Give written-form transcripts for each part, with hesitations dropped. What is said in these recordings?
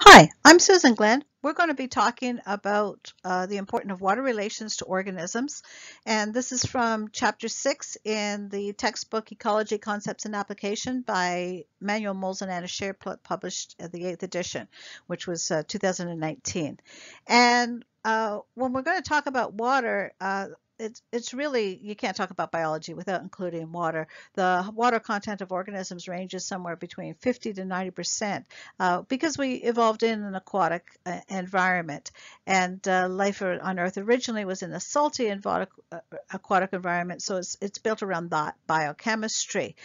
Hi, I'm Susan Glenn. We're going to be talking about the importance of water relations to organisms, and this is from Chapter 6 in the textbook Ecology Concepts and Application by Manuel Molles and Sher, published at the 8th edition, which was 2019. And when we're going to talk about water, it's really, you can't talk about biology without including water. The water content of organisms ranges somewhere between 50% to 90% because we evolved in an aquatic environment, and life on Earth originally was in a salty and aquatic environment, so it's built around that biochemistry,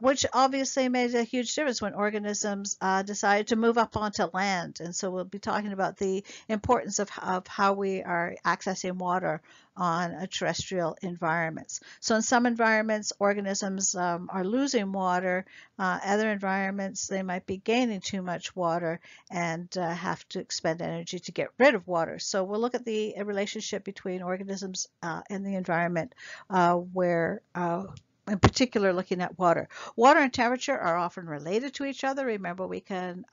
which obviously made a huge difference when organisms decided to move up onto land. And so we'll be talking about the importance of how we are accessing water on terrestrial environments. So in some environments, organisms are losing water. Other environments, they might be gaining too much water and have to expend energy to get rid of water. So we'll look at the relationship between organisms and the environment where in particular looking at water. Water and temperature are often related to each other. Remember, we can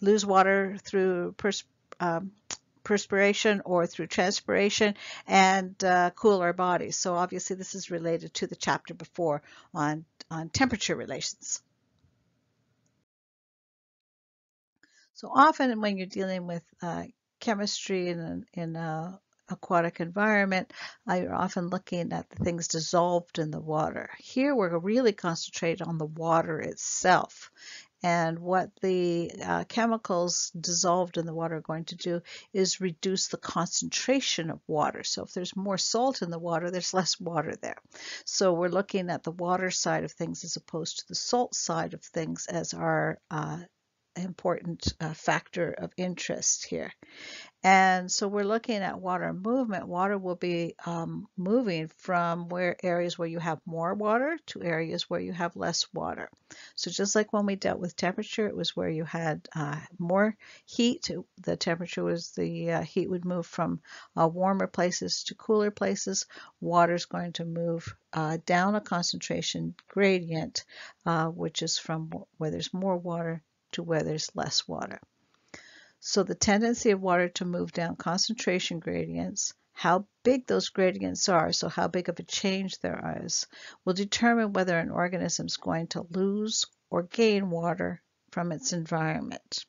lose water through perspiration or through transpiration and cool our bodies. So obviously this is related to the chapter before on temperature relations. So often when you're dealing with chemistry in an aquatic environment, you're often looking at the things dissolved in the water. Here we're really concentrated on the water itself, and what the chemicals dissolved in the water are going to do is reduce the concentration of water. So if there's more salt in the water, there's less water there. So we're looking at the water side of things as opposed to the salt side of things as our important factor of interest here. And so we're looking at water movement. Water will be moving from areas where you have more water to areas where you have less water. So just like when we dealt with temperature, it was where you had more heat. The temperature was the heat would move from warmer places to cooler places. Water's going to move down a concentration gradient, which is from where there's more water to where there's less water. So the tendency of water to move down concentration gradients, how big those gradients are, so how big of a change there is, will determine whether an organism is going to lose or gain water from its environment.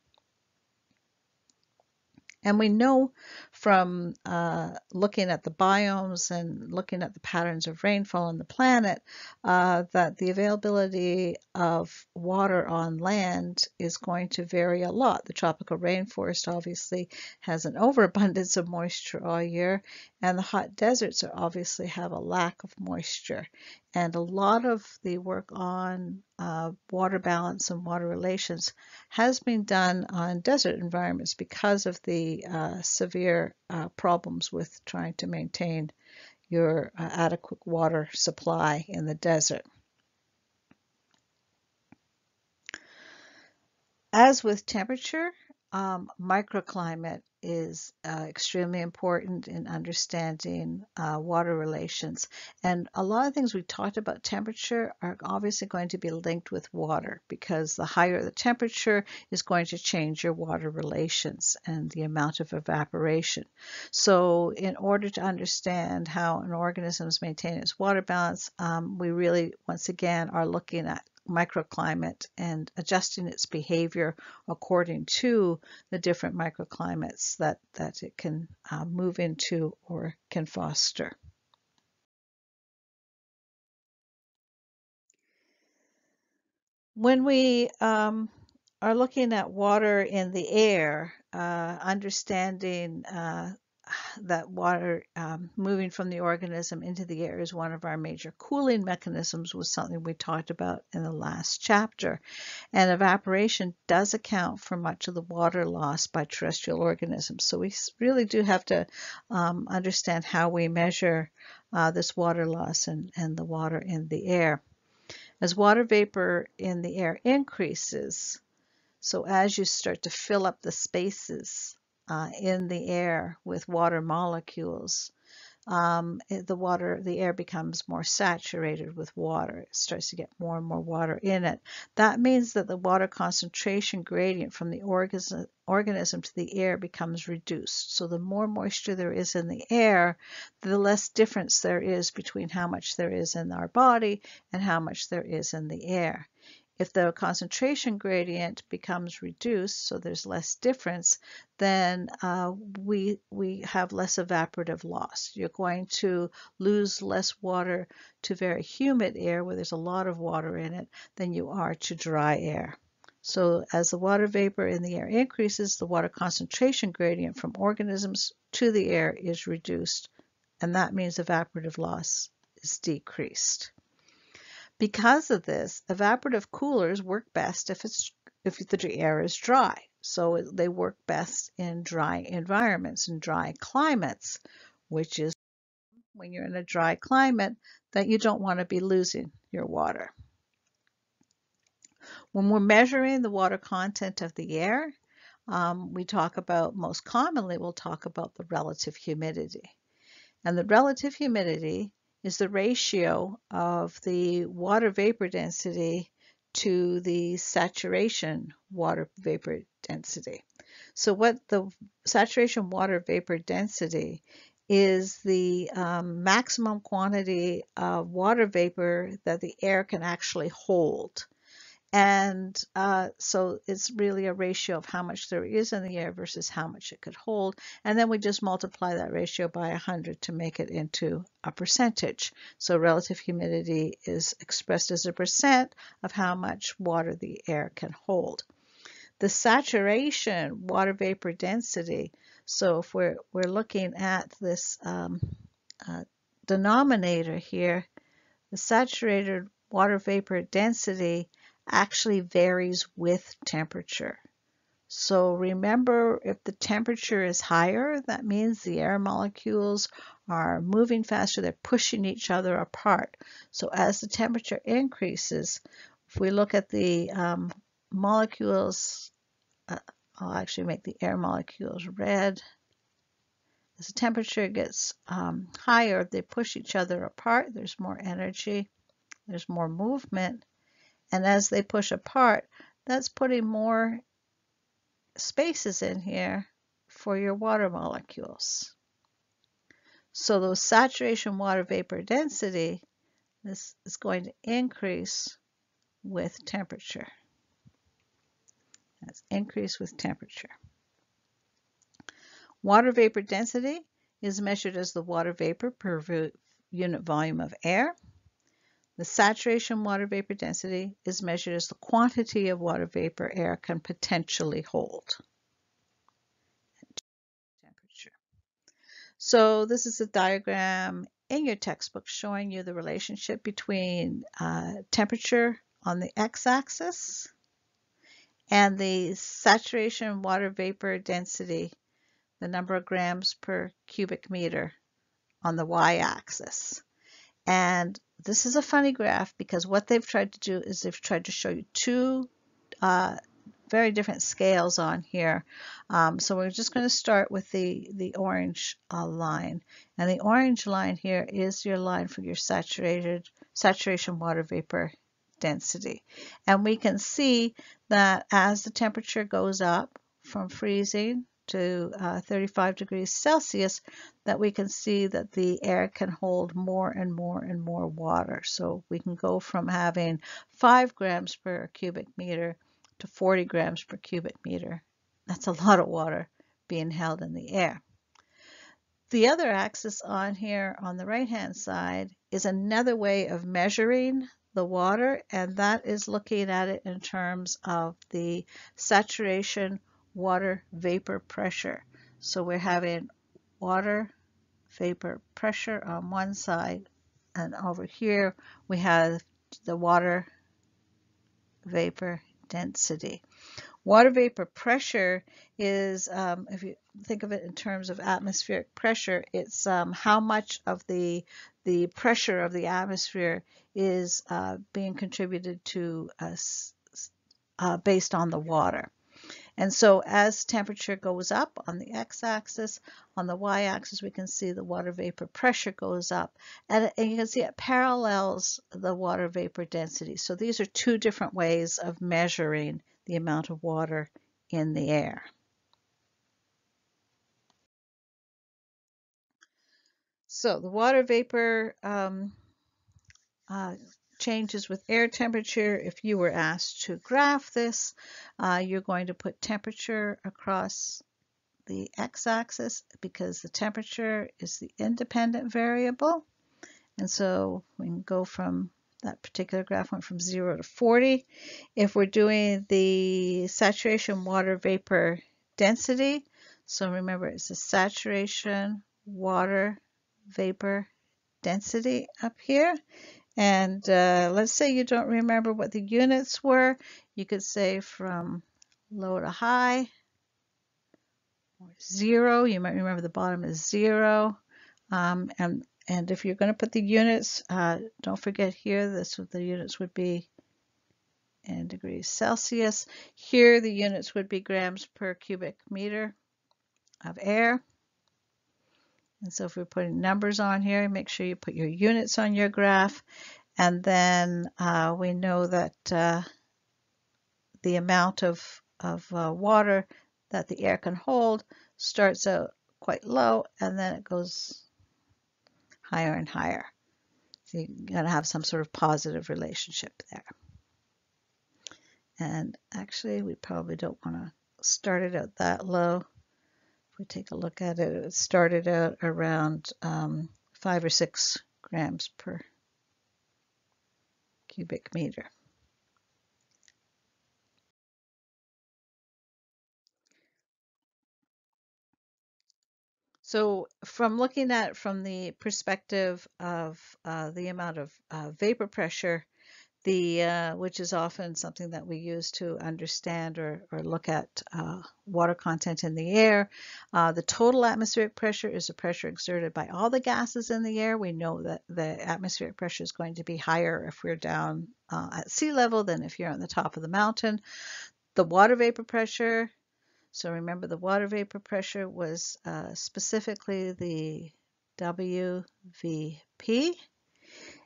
And we know from looking at the biomes and looking at the patterns of rainfall on the planet that the availability of water on land is going to vary a lot. The tropical rainforest obviously has an overabundance of moisture all year, and the hot deserts obviously have a lack of moisture. And a lot of the work on water balance and water relations has been done on desert environments because of the severe problems with trying to maintain your adequate water supply in the desert. As with temperature, microclimate is extremely important in understanding water relations, and a lot of things we talked about temperature are obviously going to be linked with water, because the higher the temperature is going to change your water relations and the amount of evaporation. So in order to understand how an organism is maintaining its water balance, we really once again are looking at microclimate and adjusting its behavior according to the different microclimates that it can move into or can foster. When we are looking at water in the air, understanding that water moving from the organism into the air is one of our major cooling mechanisms, was something we talked about in the last chapter. And evaporation does account for much of the water loss by terrestrial organisms. So we really do have to understand how we measure this water loss and the water in the air. As water vapor in the air increases, so as you start to fill up the spaces in the air with water molecules, the air becomes more saturated with water. It starts to get more and more water in it. That means that the water concentration gradient from the organism to the air becomes reduced. So the more moisture there is in the air, the less difference there is between how much there is in our body and how much there is in the air. If the concentration gradient becomes reduced, so there's less difference, then we have less evaporative loss. You're going to lose less water to very humid air where there's a lot of water in it than you are to dry air. So as the water vapor in the air increases, the water concentration gradient from organisms to the air is reduced, and that means evaporative loss is decreased. Because of this, evaporative coolers work best if the air is dry. So they work best in dry environments and dry climates, which is when you're in a dry climate that you don't want to be losing your water. When we're measuring the water content of the air, most commonly we'll talk about the relative humidity. And the relative humidity is the ratio of the water vapor density to the saturation water vapor density. So what the saturation water vapor density is the maximum quantity of water vapor that the air can actually hold. And so it's really a ratio of how much there is in the air versus how much it could hold. And then we just multiply that ratio by 100 to make it into a percentage. So relative humidity is expressed as a percent of how much water the air can hold. The saturation water vapor density, so if we're looking at this denominator here, the saturated water vapor density actually varies with temperature. So remember, if the temperature is higher, that means the air molecules are moving faster, they're pushing each other apart. So as the temperature increases, if we look at the molecules, I'll actually make the air molecules red. As the temperature gets higher, they push each other apart, there's more energy, there's more movement. And as they push apart, that's putting more spaces in here for your water molecules. So the saturation water vapor density, this is going to increase with temperature. That's increased with temperature. Water vapor density is measured as the water vapor per unit volume of air. The saturation water vapor density is measured as the quantity of water vapor air can potentially hold at temperature. So this is a diagram in your textbook showing you the relationship between temperature on the x-axis and the saturation water vapor density, the number of grams per cubic meter, on the y-axis. And this is a funny graph because what they've tried to do is they've tried to show you two very different scales on here. So we're just going to start with the orange line. And the orange line here is your line for your saturation water vapor density. And we can see that as the temperature goes up from freezing to 35 degrees Celsius, that we can see that the air can hold more and more and more water. So we can go from having 5 grams per cubic meter to 40 grams per cubic meter. That's a lot of water being held in the air. The other axis on here on the right-hand side is another way of measuring the water, and that is looking at it in terms of the saturation water vapor pressure. So we're having water vapor pressure on one side, and over here we have the water vapor density. Water vapor pressure is, if you think of it in terms of atmospheric pressure, it's how much of the pressure of the atmosphere is being contributed to us based on the water. And so as temperature goes up on the x-axis, on the y-axis we can see the water vapor pressure goes up. And you can see it parallels the water vapor density. So these are two different ways of measuring the amount of water in the air. So the water vapor changes with air temperature. If you were asked to graph this, you're going to put temperature across the x-axis because the temperature is the independent variable. And so we can go from that particular graph went from 0 to 40. If we're doing the saturation water vapor density, so remember it's the saturation water vapor density up here. And let's say you don't remember what the units were. You could say from low to high, or 0. You might remember the bottom is 0. And if you're going to put the units, don't forget here, the units would be in degrees Celsius. Here the units would be grams per cubic meter of air. And so if we're putting numbers on here, make sure you put your units on your graph. And then we know that the amount of water that the air can hold starts out quite low and then it goes higher and higher. So you're going to have some sort of positive relationship there. And actually, we probably don't want to start it out that low. We take a look at it, it started out around 5 or 6 grams per cubic meter. So from looking at it from the perspective of the amount of vapor pressure, which is often something that we use to understand or look at water content in the air. The total atmospheric pressure is the pressure exerted by all the gases in the air. We know that the atmospheric pressure is going to be higher if we're down at sea level than if you're on the top of the mountain. The water vapor pressure, so remember the water vapor pressure was specifically the WVP,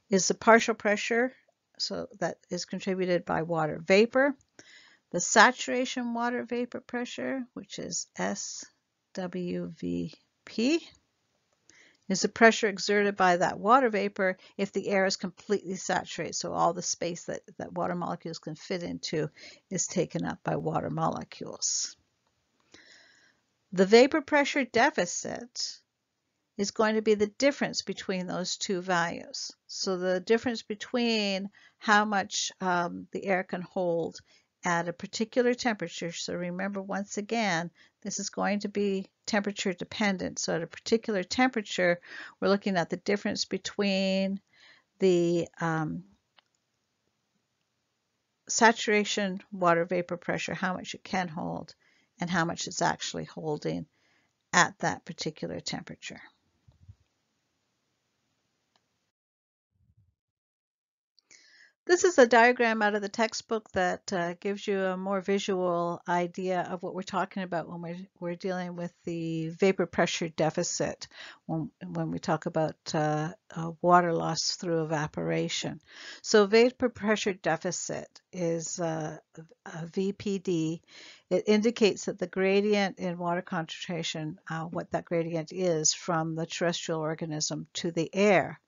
is the partial pressure. So that is contributed by water vapor. The saturation water vapor pressure, which is SWVP, is the pressure exerted by that water vapor if the air is completely saturated. So all the space that water molecules can fit into is taken up by water molecules. The vapor pressure deficit is going to be the difference between those two values. So the difference between how much the air can hold at a particular temperature. So remember, once again, this is going to be temperature dependent. So at a particular temperature, we're looking at the difference between the saturation water vapor pressure, how much it can hold, and how much it's actually holding at that particular temperature. This is a diagram out of the textbook that gives you a more visual idea of what we're talking about when we're dealing with the vapor pressure deficit, when we talk about water loss through evaporation. So vapor pressure deficit is a VPD. It indicates that the gradient in water concentration, what that gradient is from the terrestrial organism to the air.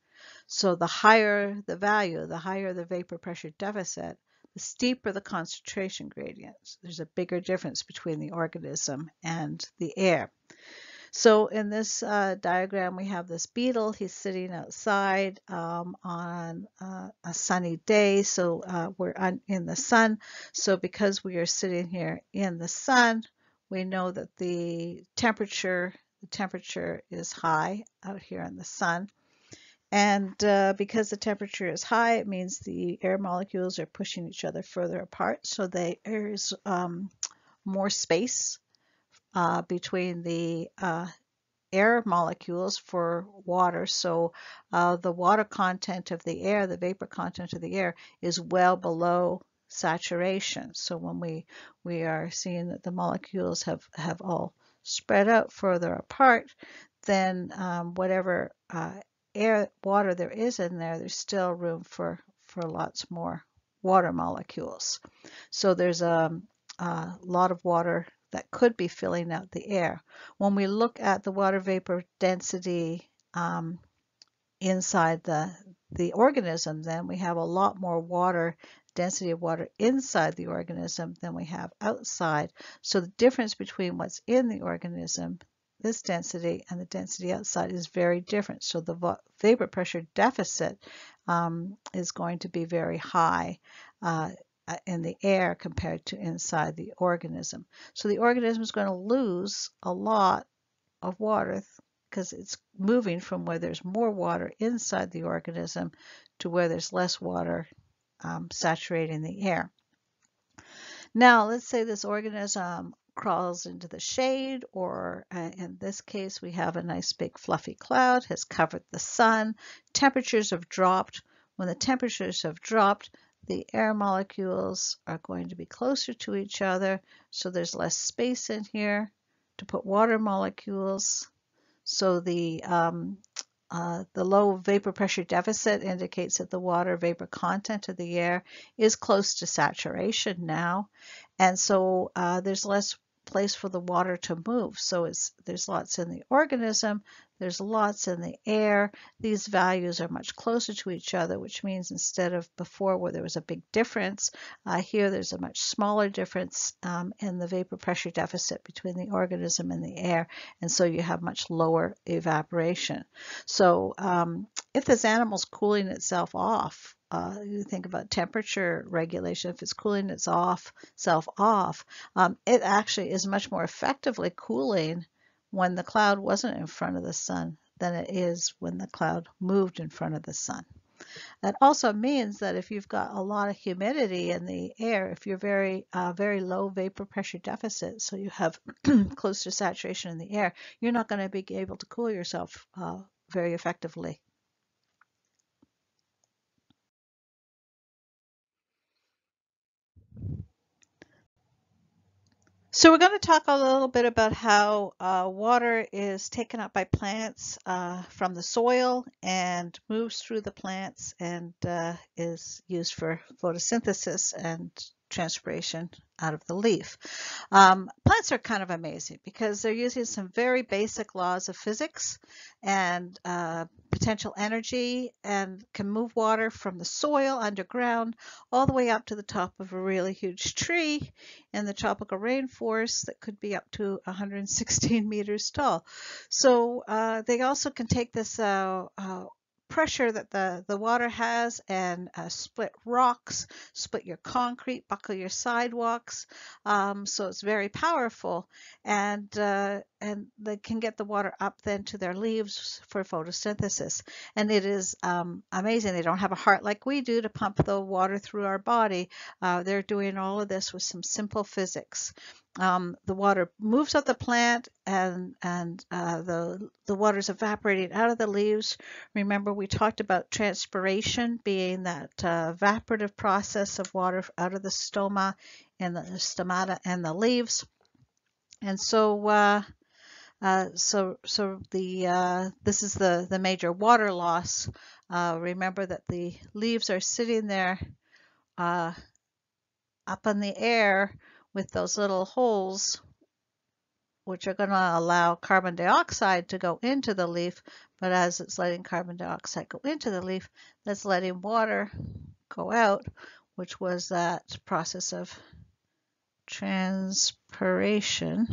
So the higher the value, the higher the vapor pressure deficit, the steeper the concentration gradient. So there's a bigger difference between the organism and the air. So in this diagram, we have this beetle. He's sitting outside on a sunny day. So we're in the sun. So because we are sitting here in the sun, we know that the temperature is high out here in the sun. And because the temperature is high, it means the air molecules are pushing each other further apart. So there is more space between the air molecules for water. So the water content of the air, the vapor content of the air, is well below saturation. So when we are seeing that the molecules have all spread out further apart, then whatever water there is in there, there's still room for lots more water molecules. So there's a lot of water that could be filling out the air. When we look at the water vapor density inside the organism, then we have a lot more water density of water inside the organism than we have outside. So the difference between what's in the organism, this density, and the density outside is very different. So the vapor pressure deficit is going to be very high in the air compared to inside the organism. So the organism is going to lose a lot of water because it's moving from where there's more water inside the organism to where there's less water saturating the air. Now let's say this organism crawls into the shade, or in this case we have a nice big fluffy cloud, has covered the sun, temperatures have dropped. When the temperatures have dropped, the air molecules are going to be closer to each other, so there's less space in here to put water molecules. So the low vapor pressure deficit indicates that the water vapor content of the air is close to saturation now, and so there's less place for the water to move. So there's lots in the organism, there's lots in the air. These values are much closer to each other, which means instead of before where there was a big difference, here there's a much smaller difference in the vapor pressure deficit between the organism and the air, and so you have much lower evaporation. So if this animal's cooling itself off, you think about temperature regulation. If it's cooling itself off, it actually is much more effectively cooling when the cloud wasn't in front of the sun than it is when the cloud moved in front of the sun. That also means that if you've got a lot of humidity in the air, if you're very low vapor pressure deficit, so you have close to saturation in the air, you're not going to be able to cool yourself very effectively. So we're going to talk a little bit about how water is taken up by plants from the soil and moves through the plants and is used for photosynthesis and transpiration out of the leaf. Plants are kind of amazing because they're using some very basic laws of physics and potential energy, and can move water from the soil underground all the way up to the top of a really huge tree in the tropical rainforest that could be up to 116 meters tall. So they also can take this pressure that the water has and split rocks, split your concrete, buckle your sidewalks. So it's very powerful, and they can get the water up then to their leaves for photosynthesis. And it is amazing. They don't have a heart like we do to pump the water through our body. They're doing all of this with some simple physics. The water moves up the plant, and the water's evaporating out of the leaves. Remember, we talked about transpiration being that evaporative process of water out of the stoma and the stomata and the leaves. And so this is the major water loss. Remember that the leaves are sitting there up in the air with those little holes, which are going to allow carbon dioxide to go into the leaf. But as it's letting carbon dioxide go into the leaf, that's letting water go out, which was that process of transpiration.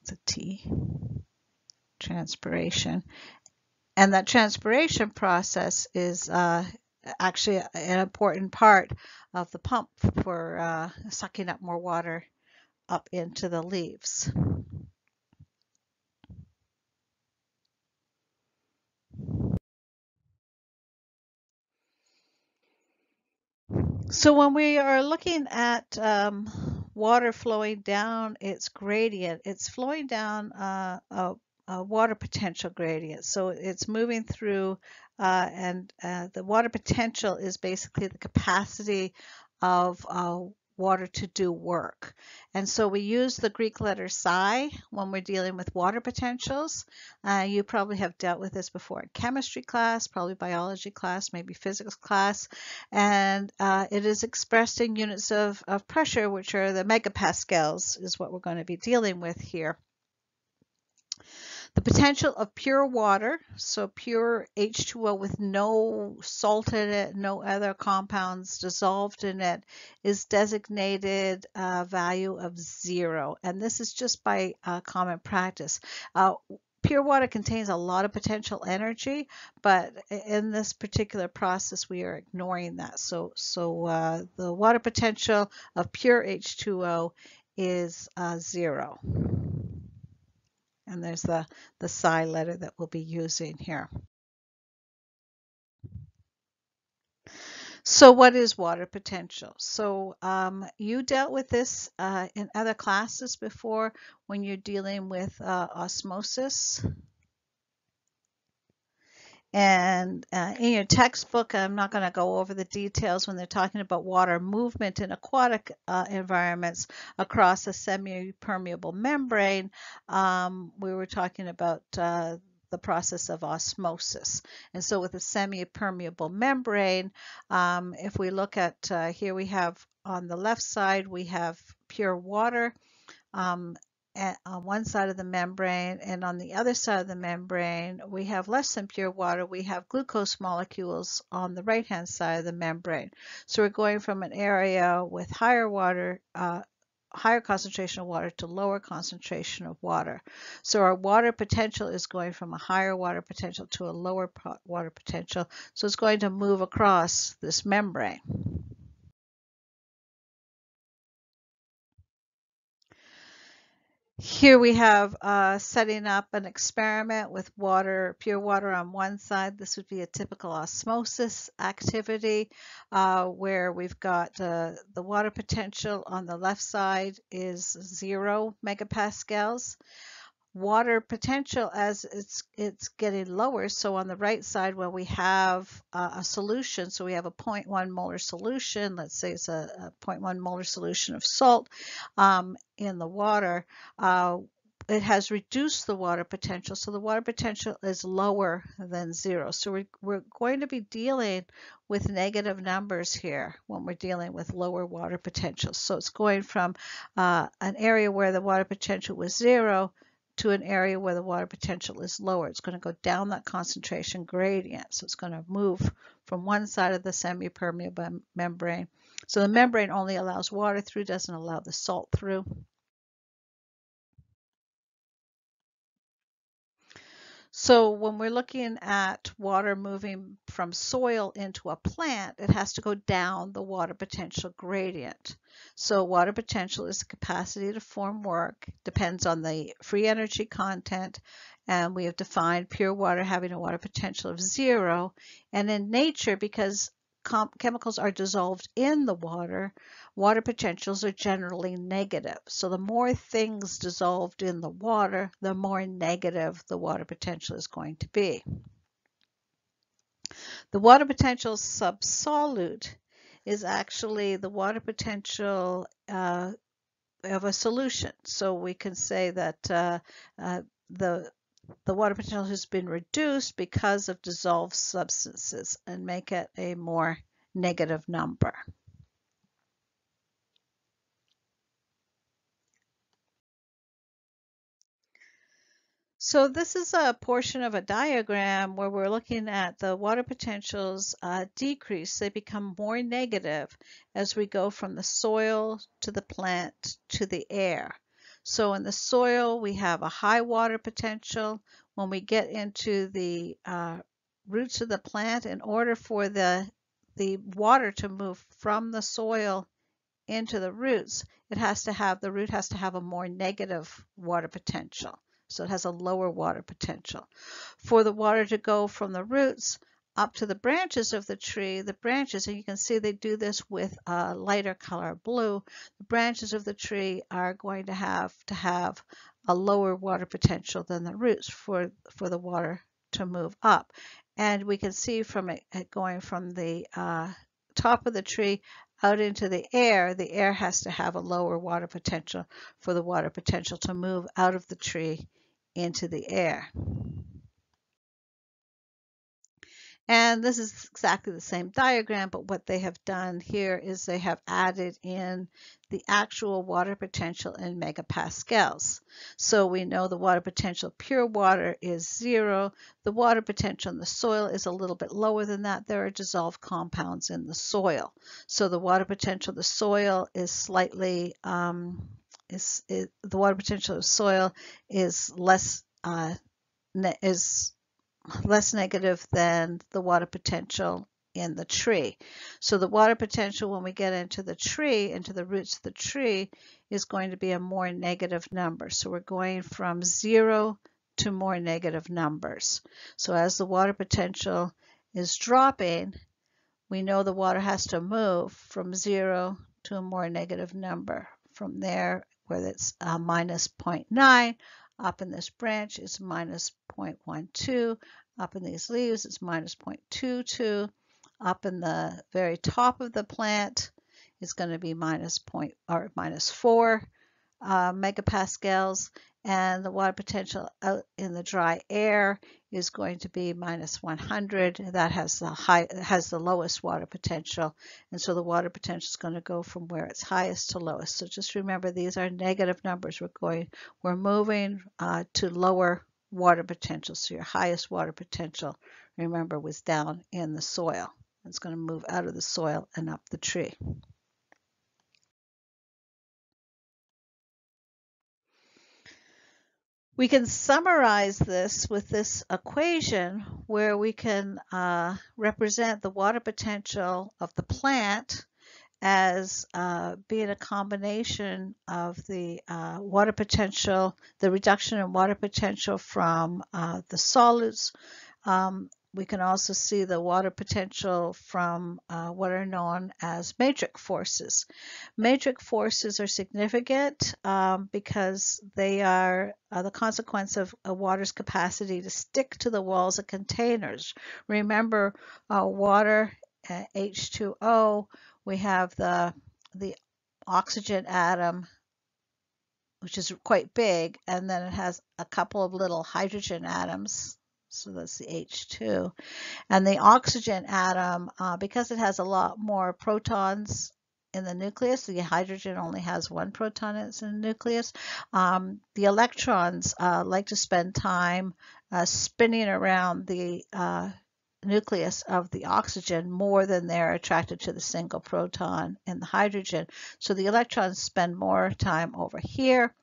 It's a T, transpiration. And that transpiration process is actually an important part of the pump for sucking up more water up into the leaves. So when we are looking at water flowing down its gradient, it's flowing down water potential gradient. So it's moving through the water potential is basically the capacity of water to do work. And so we use the Greek letter psi when we're dealing with water potentials. You probably have dealt with this before in chemistry class, probably biology class, maybe physics class. And it is expressed in units of pressure, which are the megapascals, is what we're going to be dealing with here. The potential of pure water, so pure H2O with no salt in it, no other compounds dissolved in it, is designated a value of 0. And this is just by common practice. Pure water contains a lot of potential energy, but in this particular process, we are ignoring that. So the water potential of pure H2O is 0. And there's the psi letter that we'll be using here. So what is water potential? So you dealt with this in other classes before when you're dealing with osmosis. And in your textbook, I'm not going to go over the details when they're talking about water movement in aquatic environments across a semi-permeable membrane. We were talking about the process of osmosis. And so with a semi-permeable membrane, if we look at here, we have on the left side, we have pure water on one side of the membrane, and on the other side of the membrane we have less than pure water, we have glucose molecules on the right hand side of the membrane. So we're going from an area with higher water, higher concentration of water to lower concentration of water. So our water potential is going from a higher water potential to a lower water potential, so it's going to move across this membrane. Here we have setting up an experiment with water, pure water on one side. This would be a typical osmosis activity where we've got the water potential on the left side is 0 megapascals. Water potential as it's getting lower, so on the right side where we have a solution, so we have a 0.1 molar solution, let's say it's a 0.1 molar solution of salt in the water, it has reduced the water potential, so the water potential is lower than 0. So we're going to be dealing with negative numbers here when we're dealing with lower water potentials. So it's going from an area where the water potential was 0 to an area where the water potential is lower. It's going to go down that concentration gradient. So it's going to move from one side of the semi-permeable membrane. So the membrane only allows water through, doesn't allow the salt through. So when we're looking at water moving from soil into a plant, it has to go down the water potential gradient. So water potential is the capacity to form work, depends on the free energy content, and we have defined pure water having a water potential of 0. And in nature, because chemicals are dissolved in the water, water potentials are generally negative. So the more things dissolved in the water, the more negative the water potential is going to be. The water potential subsolute is actually the water potential of a solution. So we can say that the water potential has been reduced because of dissolved substances and make it a more negative number. So this is a portion of a diagram where we're looking at the water potentials decrease. They become more negative as we go from the soil to the plant to the air. So in the soil, we have a high water potential. When we get into the roots of the plant, in order for the water to move from the soil into the roots, the root has to have a more negative water potential. So it has a lower water potential. For the water to go from the roots up to the branches of the tree, and you can see they do this with a lighter color blue, the branches of the tree are going to have a lower water potential than the roots for the water to move up. And we can see from it going from the top of the tree out into the air has to have a lower water potential for the water potential to move out of the tree into the air. And this is exactly the same diagram, but what they have done here is they have added in the actual water potential in megapascals. So we know the water potential of pure water is 0. The water potential in the soil is a little bit lower than that. There are dissolved compounds in the soil. So the water potential of the soil is slightly, the water potential of soil is less negative than the water potential in the tree. So the water potential when we get into the tree, into the roots of the tree, is going to be a more negative number. So we're going from 0 to more negative numbers. So as the water potential is dropping, we know the water has to move from 0 to a more negative number. From there, where it's minus 0.9, up in this branch is minus 0.12. Up in these leaves it's minus 0.22. Up in the very top of the plant is going to be minus 4 megapascals, and the water potential out in the dry air is going to be minus 100. That has the lowest water potential, and so the water potential is going to go from where it's highest to lowest. So just remember, these are negative numbers. We're moving to lower water potential. So your highest water potential, remember, was down in the soil. It's going to move out of the soil and up the tree. We can summarize this with this equation where we can represent the water potential of the plant as being a combination of the water potential, the reduction in water potential from the solutes. We can also see the water potential from what are known as matrix forces. Matrix forces are significant because they are the consequence of a water's capacity to stick to the walls of containers. Remember, water, H2O, we have the oxygen atom, which is quite big, and then it has a couple of little hydrogen atoms. So that's the H2. And the oxygen atom, because it has a lot more protons in the nucleus, the hydrogen only has 1 proton in the nucleus, the electrons like to spend time spinning around the nucleus of the oxygen more than they're attracted to the single proton in the hydrogen. So the electrons spend more time over here,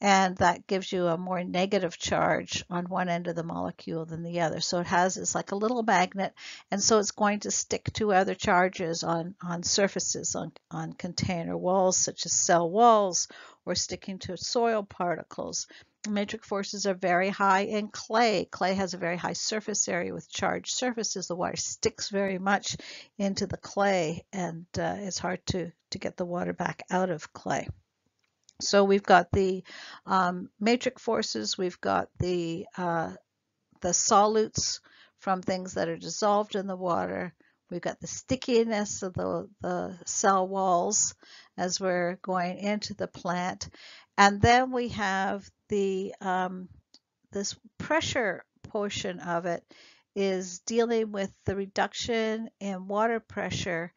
and that gives you a more negative charge on one end of the molecule than the other. So it's like a little magnet, and so it's going to stick to other charges on surfaces, on container walls such as cell walls, or sticking to soil particles. Matrix forces are very high in clay. Clay has a very high surface area with charged surfaces. The water sticks very much into the clay, and it's hard to get the water back out of clay. So we've got the matrix forces, we've got the solutes from things that are dissolved in the water, we've got the stickiness of the cell walls as we're going into the plant, and then we have the this pressure portion of it is dealing with the reduction in water pressure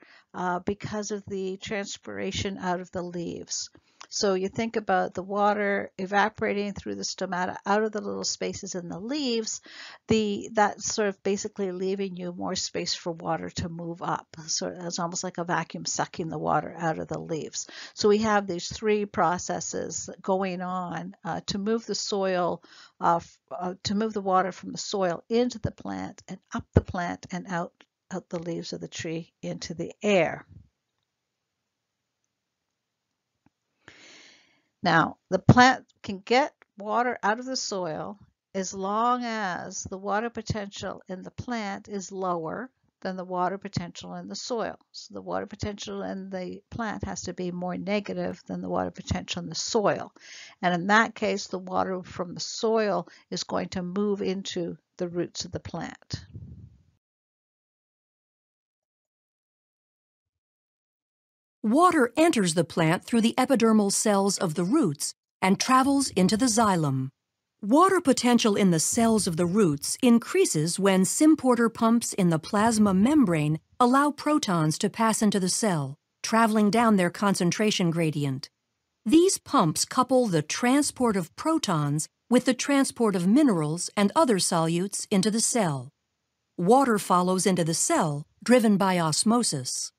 because of the transpiration out of the leaves. So you think about the water evaporating through the stomata out of the little spaces in the leaves, that's sort of basically leaving you more space for water to move up. So it's almost like a vacuum sucking the water out of the leaves. So we have these 3 processes going on to move the soil, to move the water from the soil into the plant and up the plant and out the leaves of the tree into the air. Now, the plant can get water out of the soil as long as the water potential in the plant is lower than the water potential in the soil. So the water potential in the plant has to be more negative than the water potential in the soil. And in that case, the water from the soil is going to move into the roots of the plant. Water enters the plant through the epidermal cells of the roots and travels into the xylem. Water potential in the cells of the roots increases when symporter pumps in the plasma membrane allow protons to pass into the cell, traveling down their concentration gradient. These pumps couple the transport of protons with the transport of minerals and other solutes into the cell. Water follows into the cell, driven by osmosis.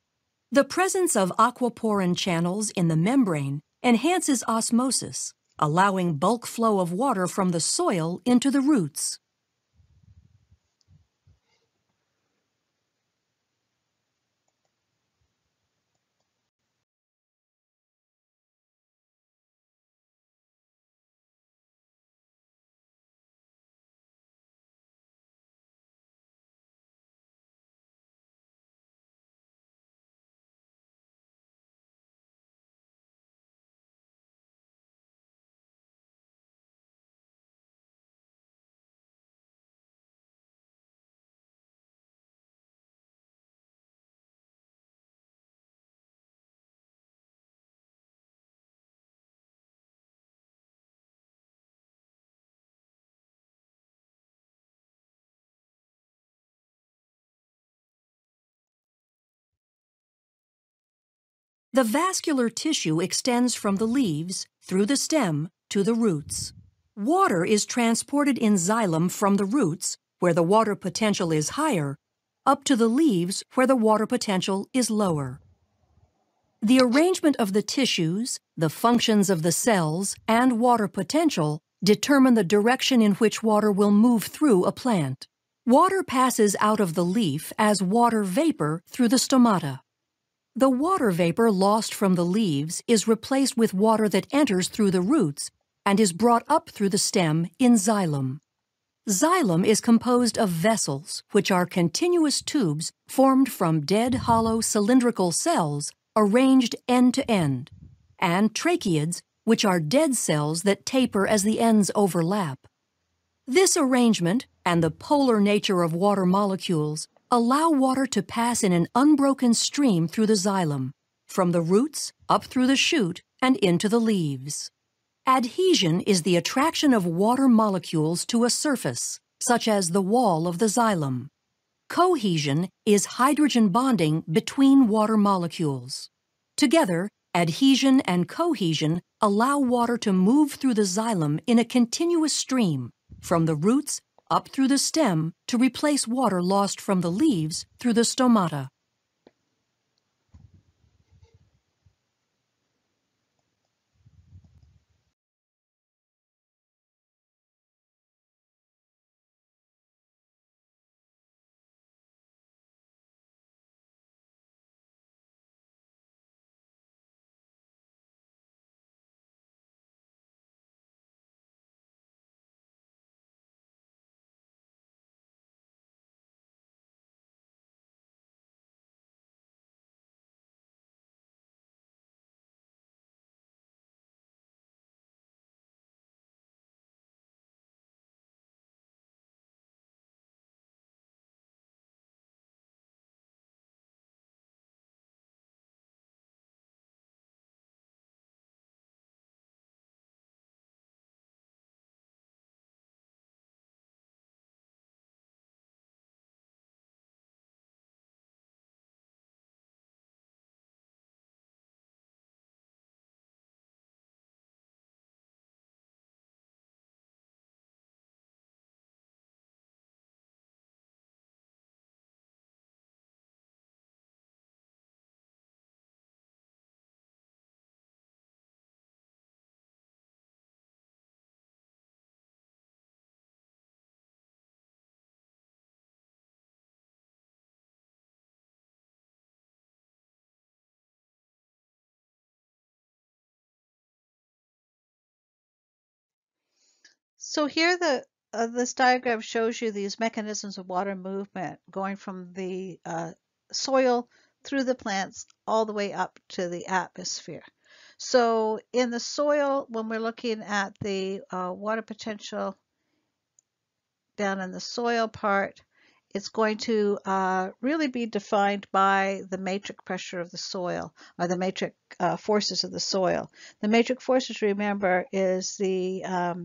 The presence of aquaporin channels in the membrane enhances osmosis, allowing bulk flow of water from the soil into the roots. The vascular tissue extends from the leaves, through the stem, to the roots. Water is transported in xylem from the roots, where the water potential is higher, up to the leaves, where the water potential is lower. The arrangement of the tissues, the functions of the cells, and water potential determine the direction in which water will move through a plant. Water passes out of the leaf as water vapor through the stomata. The water vapor lost from the leaves is replaced with water that enters through the roots and is brought up through the stem in xylem. Xylem is composed of vessels, which are continuous tubes formed from dead hollow cylindrical cells arranged end to end, and tracheids, which are dead cells that taper as the ends overlap. This arrangement and the polar nature of water molecules allow water to pass in an unbroken stream through the xylem, from the roots, up through the shoot, and into the leaves. Adhesion is the attraction of water molecules to a surface, such as the wall of the xylem. Cohesion is hydrogen bonding between water molecules. Together, adhesion and cohesion allow water to move through the xylem in a continuous stream, from the roots up through the stem to replace water lost from the leaves through the stomata. So here the This diagram shows you these mechanisms of water movement going from the soil through the plants all the way up to the atmosphere. So in the soil, when we're looking at the water potential down in the soil part, it's going to really be defined by the matrix pressure of the soil, or the matrix forces of the soil. The matrix forces, remember, is the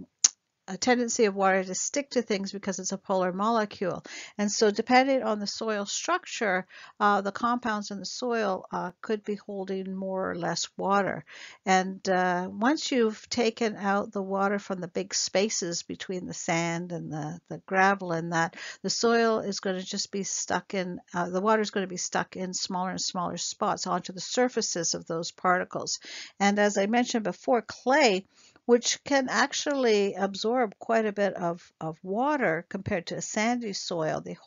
a tendency of water to stick to things because it's a polar molecule. And so depending on the soil structure, the compounds in the soil could be holding more or less water. And once you've taken out the water from the big spaces between the sand and the gravel and that, the soil is going to just be stuck in, the water is going to be stuck in smaller and smaller spots onto the surfaces of those particles. And as I mentioned before, clay, which can actually absorb quite a bit of water compared to a sandy soil. They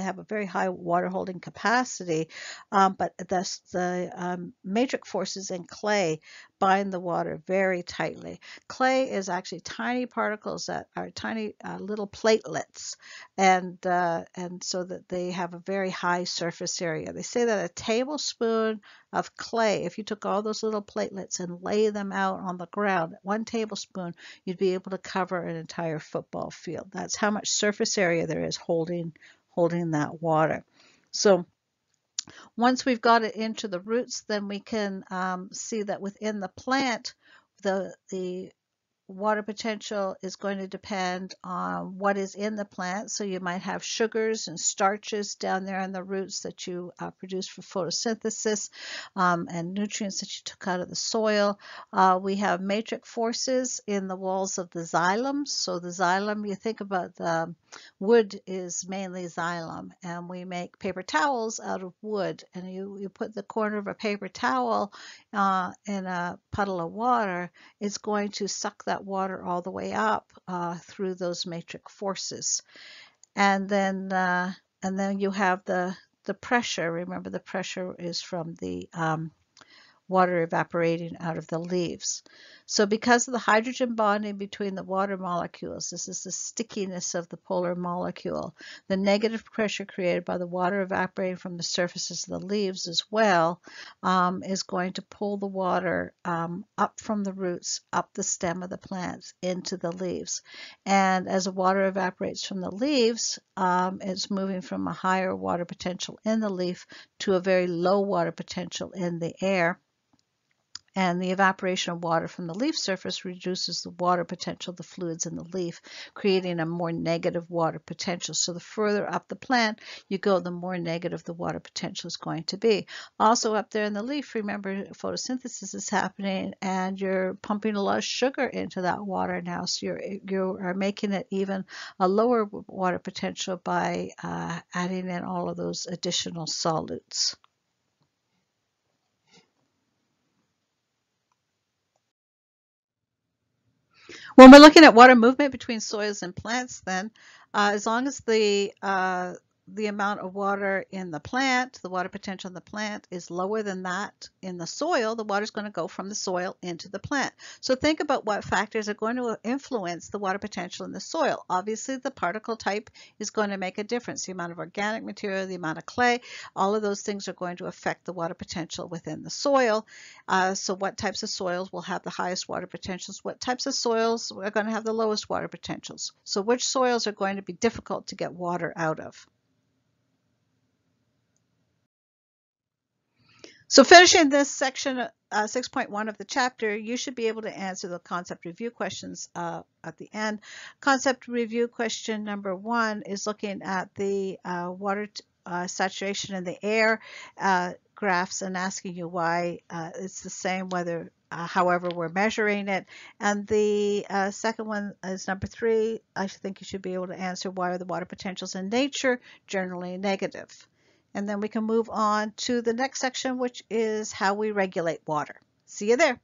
have a very high water holding capacity, but the matrix forces in clay bind the water very tightly. Clay is actually tiny particles that are tiny little platelets, and so that they have a very high surface area. They say that a tablespoon of clay, if you took all those little platelets and lay them out on the ground, one tablespoon, you'd be able to cover an entire football field. That's how much surface area there is holding that water. So once we've got it into the roots, then we can see that within the plant, the water potential is going to depend on what is in the plant. So you might have sugars and starches down there in the roots that you produce for photosynthesis, and nutrients that you took out of the soil. We have matrix forces in the walls of the xylem. So the xylem, you think about the wood is mainly xylem, and we make paper towels out of wood, and you put the corner of a paper towel in a puddle of water, it's going to suck that water all the way up through those matrix forces. And then and then you have the pressure. Remember, the pressure is from the water evaporating out of the leaves. So because of the hydrogen bonding between the water molecules, this is the stickiness of the polar molecule, the negative pressure created by the water evaporating from the surfaces of the leaves as well, is going to pull the water up from the roots, up the stem of the plants, into the leaves. And as the water evaporates from the leaves, it's moving from a higher water potential in the leaf to a very low water potential in the air. And the evaporation of water from the leaf surface reduces the water potential, the fluids in the leaf, creating a more negative water potential. So the further up the plant you go, the more negative the water potential is going to be. Also up there in the leaf, remember, photosynthesis is happening, and you're pumping a lot of sugar into that water now. So you are making it even a lower water potential by adding in all of those additional solutes. When we're looking at water movement between soils and plants, then, as long as the amount of water in the plant, the water potential in the plant, is lower than that in the soil, the water is going to go from the soil into the plant. So think about what factors are going to influence the water potential in the soil. Obviously, the particle type is going to make a difference. The amount of organic material, the amount of clay, all of those things are going to affect the water potential within the soil. So what types of soils will have the highest water potentials? What types of soils are going to have the lowest water potentials? So which soils are going to be difficult to get water out of? So finishing this section 6.1 of the chapter, you should be able to answer the concept review questions at the end. Concept review question number 1 is looking at the water saturation in the air graphs and asking you why it's the same whether however we're measuring it. And the second one is number 3. I think you should be able to answer why are the water potentials in nature generally negative. And then we can move on to the next section, which is how we regulate water. See you there.